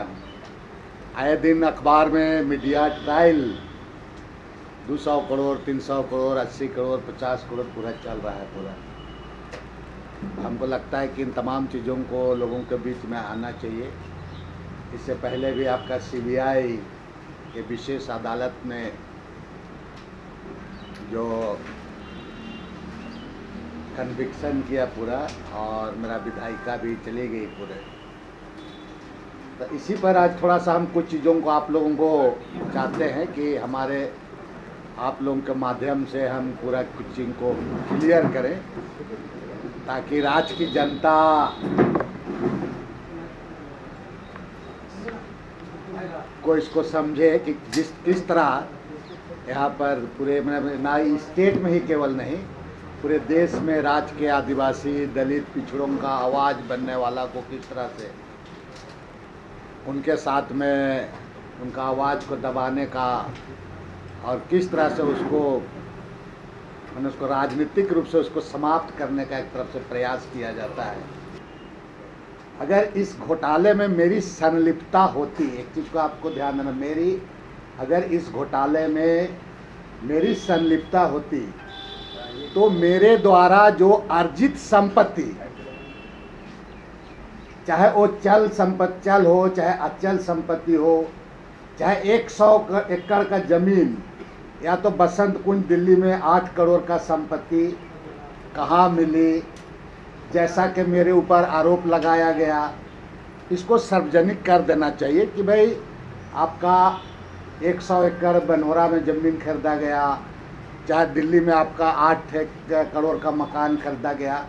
आए दिन अखबार में मीडिया ट्रायल 200 करोड़ 300 करोड़ 80 करोड़ 50 करोड़ पूरा चल रहा है पूरा। हमको लगता है कि इन तमाम चीज़ों को लोगों के बीच में आना चाहिए। इससे पहले भी आपका सीबीआई के विशेष अदालत ने जो कन्विक्शन किया पूरा, और मेरा विधायिका भी चली गई पूरे। तो इसी पर आज थोड़ा सा हम कुछ चीज़ों को आप लोगों को चाहते हैं कि हमारे आप लोगों के माध्यम से हम पूरा कुछ चीज़ को क्लियर करें, ताकि राज्य की जनता को इसको समझे कि किस तरह यहाँ पर पूरे ना स्टेट में ही केवल नहीं, पूरे देश में राज्य के आदिवासी दलित पिछड़ों का आवाज़ बनने वाला को किस तरह से उनके साथ में उनका आवाज़ को दबाने का, और किस तरह से उसको राजनीतिक रूप से उसको समाप्त करने का एक तरफ से प्रयास किया जाता है। अगर इस घोटाले में मेरी संलिप्तता होती, एक चीज़ को आपको ध्यान देना, अगर इस घोटाले में मेरी संलिप्तता होती तो मेरे द्वारा जो अर्जित संपत्ति, चाहे वो चल हो चाहे अचल संपत्ति हो, चाहे 100 एकड़ का ज़मीन या तो बसंत कुंज दिल्ली में 8 करोड़ का संपत्ति कहाँ मिली, जैसा कि मेरे ऊपर आरोप लगाया गया, इसको सार्वजनिक कर देना चाहिए कि भाई आपका 100 एकड़ बनोरा में ज़मीन खरीदा गया, चाहे दिल्ली में आपका 8 करोड़ का मकान खरीदा गया।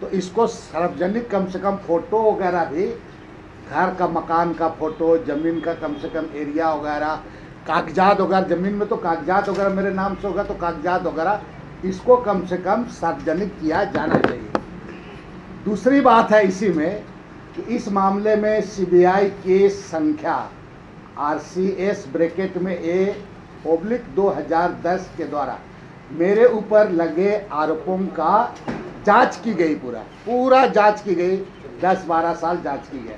तो इसको सार्वजनिक कम से कम फ़ोटो वगैरह भी, घर का मकान का फ़ोटो, ज़मीन का कम से कम एरिया वगैरह, कागजात वगैरह, ज़मीन में तो कागजात वगैरह मेरे नाम से होगा तो कागजात वगैरह, इसको कम से कम सार्वजनिक किया जाना चाहिए। दूसरी बात है इसी में कि इस मामले में सीबीआई केस संख्या RCS ब्रैकेट में A/2010 के द्वारा मेरे ऊपर लगे आरोपों का जांच की गई, पूरा जांच की गई, 10-12 साल जांच की गई।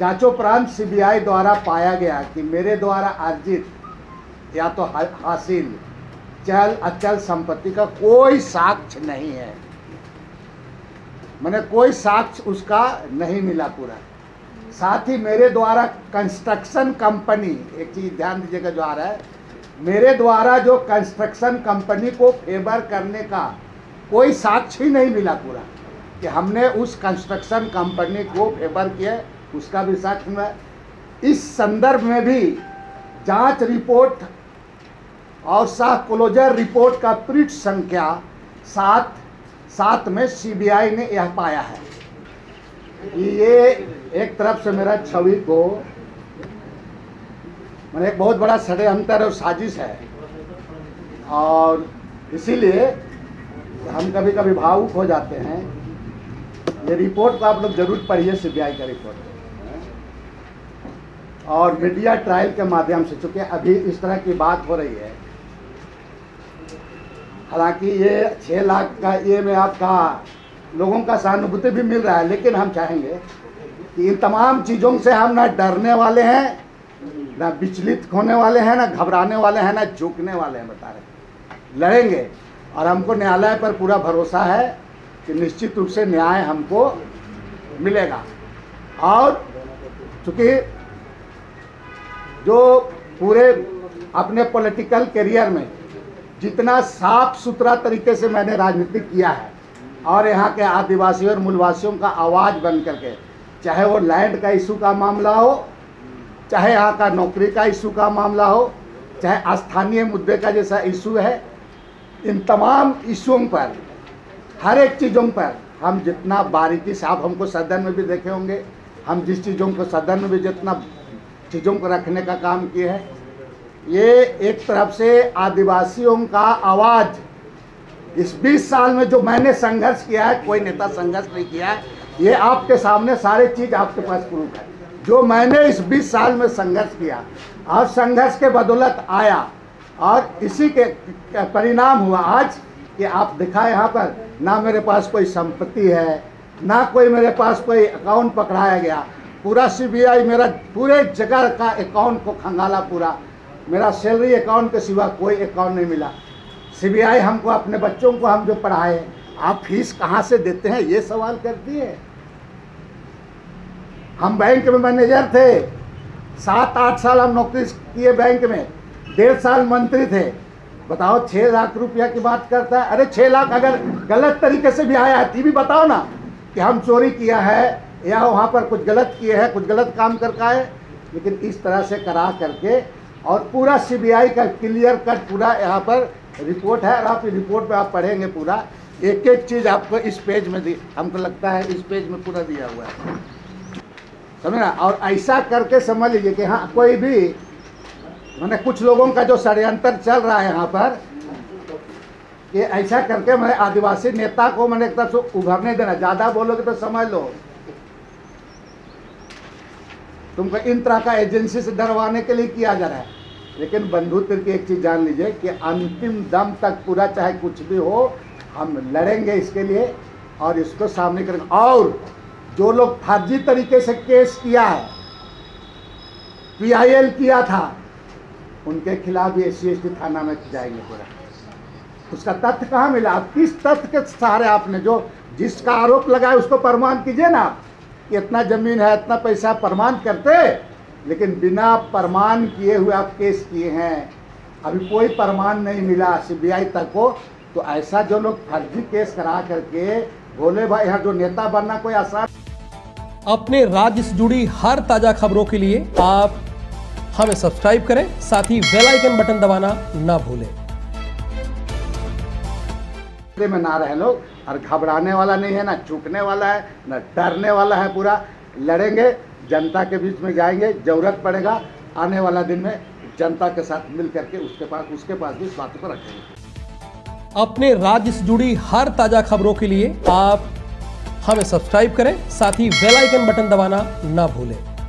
जांचोपरांत सीबीआई द्वारा पाया गया कि मेरे द्वारा अर्जित या तो हासिल चल अचल संपत्ति का कोई साक्ष्य नहीं है, मैंने कोई साक्ष्य उसका नहीं मिला पूरा। साथ ही मेरे द्वारा कंस्ट्रक्शन कंपनी, एक चीज़ ध्यान दीजिएगा जो आ रहा है, मेरे द्वारा जो कंस्ट्रक्शन कंपनी को फेवर करने का कोई साक्ष्य ही नहीं मिला पूरा, कि हमने उस कंस्ट्रक्शन कंपनी को फेवर किया, उसका भी साक्ष्य मिला। इस संदर्भ में भी जांच रिपोर्ट और सह क्लोजर रिपोर्ट का पृष्ठ संख्या 7 में सीबीआई ने यह पाया है कि ये एक तरफ से मेरा छवि को मैंने एक बहुत बड़ा षड्यंतर और साजिश है। और इसीलिए हम कभी कभी भावुक हो जाते हैं। ये रिपोर्ट को आप लोग जरूर पढ़िए, सीबीआई का रिपोर्ट, और मीडिया ट्रायल के माध्यम से, चूँकि अभी इस तरह की बात हो रही है। हालांकि ये 6 लाख का ये में आपका लोगों का सहानुभूति भी मिल रहा है, लेकिन हम चाहेंगे कि इन तमाम चीज़ों से हम ना डरने वाले हैं, ना विचलित होने वाले हैं, ना घबराने वाले हैं, ना झुकने वाले हैं। बता रहे लड़ेंगे, और हमको न्यायालय पर पूरा भरोसा है कि निश्चित रूप से न्याय हमको मिलेगा। और चूँकि जो पूरे अपने पॉलिटिकल करियर में जितना साफ सुथरा तरीके से मैंने राजनीति किया है, और यहाँ के आदिवासियों और मूलवासियों का आवाज़ बन करके, चाहे वो लैंड का इशू का मामला हो, चाहे यहाँ का नौकरी का इशू का मामला हो, चाहे स्थानीय मुद्दे का जैसा इशू है, इन तमाम इशूओं पर, हर एक चीज़ों पर हम जितना बारीकी से, आप हमको सदन में भी देखे होंगे, हम जिस चीज़ों को सदन में भी जितना चीज़ों को रखने का काम किए हैं, ये एक तरफ से आदिवासियों का आवाज़ इस 20 साल में जो मैंने संघर्ष किया है, कोई नेता संघर्ष नहीं किया है, ये आपके सामने सारे चीज़ आपके पास प्रूफ है। जो मैंने इस 20 साल में संघर्ष किया, और संघर्ष के बदौलत आया, और इसी के परिणाम हुआ आज कि आप दिखा यहाँ पर ना मेरे पास कोई संपत्ति है, ना कोई मेरे पास कोई अकाउंट पकड़ाया गया, पूरा सीबीआई मेरा पूरे जगह का अकाउंट को खंगाला। पूरा मेरा सैलरी अकाउंट के सिवा कोई अकाउंट नहीं मिला। सीबीआई हमको अपने बच्चों को हम जो पढ़ाए आप फीस कहाँ से देते हैं ये सवाल करती है। हम बैंक में मैनेजर थे, 7-8 साल हम नौकरी किए बैंक में, 1.5 साल मंत्री थे। बताओ 6 लाख रुपया की बात करता है। अरे 6 लाख अगर गलत तरीके से भी आया है तो भी बताओ ना कि हम चोरी किया है या वहाँ पर कुछ गलत किए हैं, कुछ गलत काम करके आए। लेकिन इस तरह से करा करके और पूरा सीबीआई का क्लियर कट पूरा यहाँ पर रिपोर्ट है और आप रिपोर्ट में आप पढ़ेंगे पूरा एक एक चीज़ आपको इस पेज में दी, हमको लगता है इस पेज में पूरा दिया हुआ है, समझना। और ऐसा करके समझ लीजिए कि हाँ कोई भी मैंने कुछ लोगों का जो षड्यंत्र चल रहा है यहाँ पर कि ऐसा करके मैंने आदिवासी नेता को मैंने एक तरफ से उभरने देना। ज़्यादा बोलोगे तो समझ लो तुमको इन तरह का एजेंसी से डरवाने के लिए किया जा रहा है। लेकिन बंधु तिर्की एक चीज़ जान लीजिए कि अंतिम दम तक पूरा चाहे कुछ भी हो हम लड़ेंगे इसके लिए और इसको सामने करेंगे। और जो लोग फर्जी तरीके से केस किया है, PIL किया था, उनके खिलाफ भी SC/ST थाना में जाएंगे पूरा। उसका तथ्य कहाँ मिला? आप किस तथ्य के सहारे आपने जो जिसका आरोप लगाया उसको प्रमाण कीजिए ना। इतना जमीन है, इतना पैसा, प्रमाण करते, लेकिन बिना प्रमाण किए हुए आप केस किए हैं। अभी कोई प्रमाण नहीं मिला CBI तक को। तो ऐसा जो लोग फर्जी केस करा करके भोले भाई यहाँ जो नेता बनना कोई आसान। अपने राज्य से जुड़ी हर ताजा खबरों के लिए आप हमें सब्सक्राइब करें, साथ ही बेल आइकन बटन दबाना ना भूलें। में ना रहे लोग और घबराने वाला नहीं है, ना चूकने वाला है, ना डरने वाला है। पूरा लड़ेंगे, जनता के बीच में जाएंगे। जरूरत पड़ेगा आने वाला दिन में जनता के साथ मिल करके उसके पास भी स्वास्थ्य को रखेंगे। अपने राज्य से जुड़ी हर ताजा खबरों के लिए आप हमें सब्सक्राइब करें, साथ ही बेल आइकन बटन दबाना ना भूलें।